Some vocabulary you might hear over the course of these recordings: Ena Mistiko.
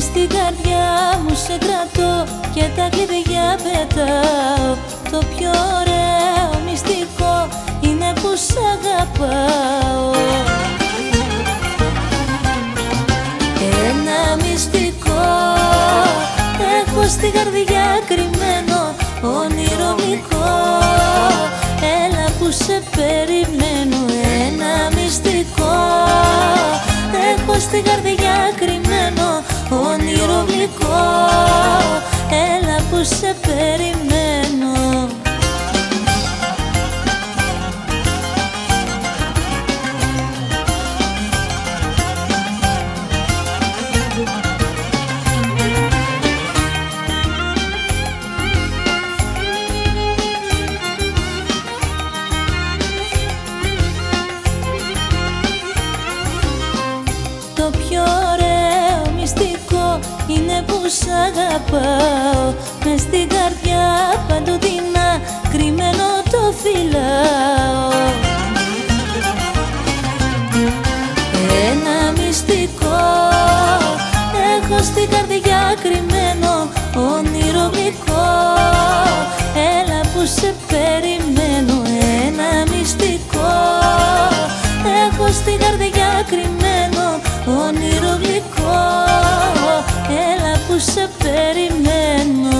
Μες στην καρδιά μου σε κρατώ και τα κλειδιά πετάω. Το πιο ωραίο μυστικό είναι που σ' αγαπάω. Ένα μυστικό έχω στην καρδιά κρυμμένο, όνειρο μικρό, έλα που σε περιμένω. Ένα μυστικό έχω στην καρδιά κρυμμένο, όνειρο γλυκό, έλα που σε περιμένω. Το πιο ωραίο μυστικό είναι που σ' αγαπάω. Μες στην καρδιά παντοτινά κρυμμένο το φυλάω. Ένα μυστικό έχω στην καρδιά κρυμμένο, όνειρο γλυκό, έλα που σε περιμένω. Ένα μυστικό έχω στην καρδιά κρυμμένο, όνειρο γλυκό, έλα που σε περιμένω.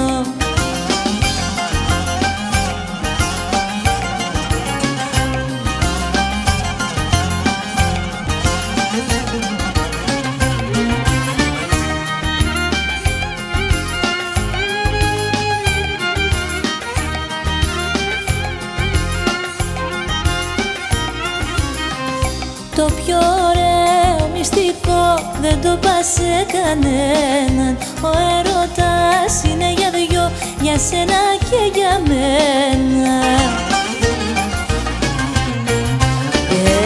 Το πιο ωραίο μυστικό δεν το πας σε κανέναν. Ο έρωτας είναι για δυο, για σένα και για μένα.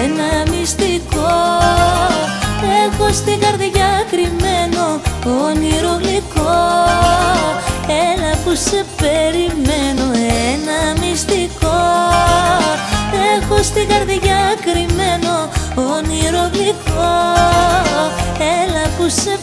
Ένα μυστικό έχω στην καρδιά κρυμμένο, όνειρο γλυκό, έλα που σε περιμένω. Ένα μυστικό έχω στην καρδιά κρυμμένο, όνειρο γλυκό, έλα που σε